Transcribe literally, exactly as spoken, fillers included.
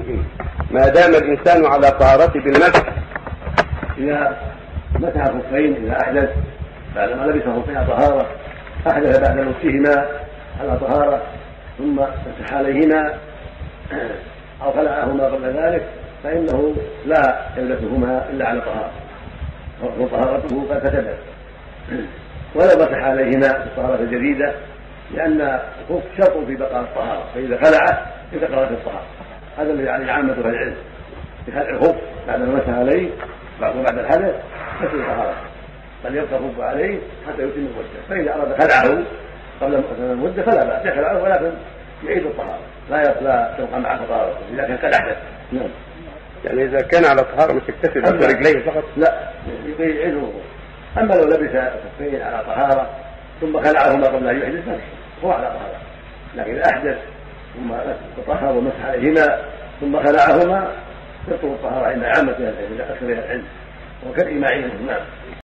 نفسه ما دام الإنسان على طهارته بالمسح. إذا مسح خفين إذا أحدث بعدما لبس خفين طهارة، أحدث بعد لبسهما على طهارة ثم مسح عليهما أو خلعهما قبل ذلك فإنه لا يلبسهما إلا على طهارة وطهارته قد فسدت، ولا مسح عليهما الطهارة الجديدة لأن الخف شرط في بقاء الطهارة، فإذا خلعه انتقلت الطهارة. هذا الذي عليه عامة أهل العلم بخلع الخف بعد ما مسح عليه وبعد الحدث فسد الطهارة، بل يبقى الخف عليه حتى يتم المدة. فإذا أراد خلعه قبل المدة فلا بأس يخلعه، ولكن يعيد الطهارة لا لا تبقى معه طهارة إذا كان قد أحدث. نعم. يعني إذا كان على طهارة مش يكتفي برجليه فقط؟ لا، يعيد الوضوء. أما لو لبس خفين على طهارة ثم خلعهما قبل أن يحدث هو على طهارة، لكن إذا أحدث ثم تطهر ومسح عليهما ثم خلعهما تبطل الطهارة عند عامة أهل العلم وكالإجماع. نعم.